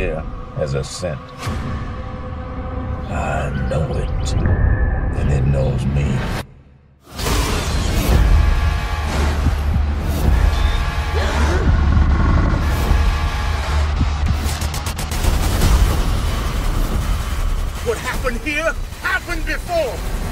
clear as a scent. I know it, and it knows me. What happened here happened before!